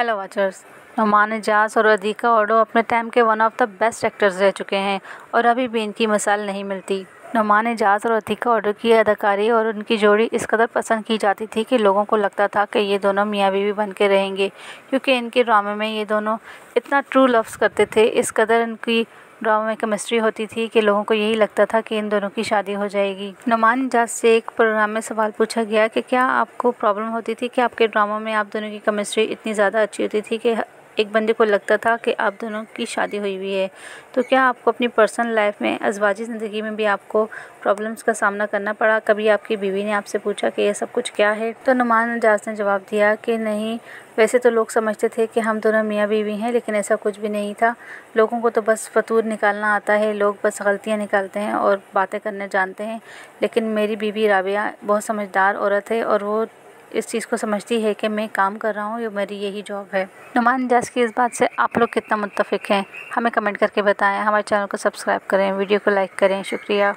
Hello watchers, Noman Ejaz और अतीका ओढो अपने time के one of the best actors रह चुके हैं और अभी भी इनकी मिसाल नहीं मिलती। नोमान इजाज़ और अतीका ओढो की अदाकारी और उनकी जोड़ी इस कदर पसंद की जाती थी कि लोगों को लगता था कि ये दोनों मियाँ बीवी बन के रहेंगे, क्योंकि इनके ड्रामे में ये दोनों इतना ट्रू लव्स करते थे, इस कदर इनकी ड्रामा में केमिस्ट्री होती थी कि लोगों को यही लगता था कि इन दोनों की शादी हो जाएगी। नोमान इजाज से एक प्रोग्राम में सवाल पूछा गया कि क्या आपको प्रॉब्लम होती थी कि आपके ड्रामा में आप दोनों की केमिस्ट्री इतनी ज़्यादा अच्छी होती थी कि एक बंदे को लगता था कि आप दोनों की शादी हुई हुई है, तो क्या आपको अपनी पर्सनल लाइफ में, अज़वाजी ज़िंदगी में भी आपको प्रॉब्लम्स का सामना करना पड़ा? कभी आपकी बीवी ने आपसे पूछा कि यह सब कुछ क्या है? तो नोमान इजाज ने जवाब दिया कि नहीं, वैसे तो लोग समझते थे कि हम दोनों मियाँ बीवी हैं, लेकिन ऐसा कुछ भी नहीं था। लोगों को तो बस फतूर निकालना आता है, लोग बस गलतियाँ निकालते हैं और बातें करने जानते हैं, लेकिन मेरी बीवी राबिया बहुत समझदार औरत है और वो इस चीज़ को समझती है कि मैं काम कर रहा हूँ, ये मेरी यही जॉब है। नोमान इजाज की इस बात से आप लोग कितना मुत्तफिक हैं, हमें कमेंट करके बताएं। हमारे चैनल को सब्सक्राइब करें, वीडियो को लाइक करें। शुक्रिया।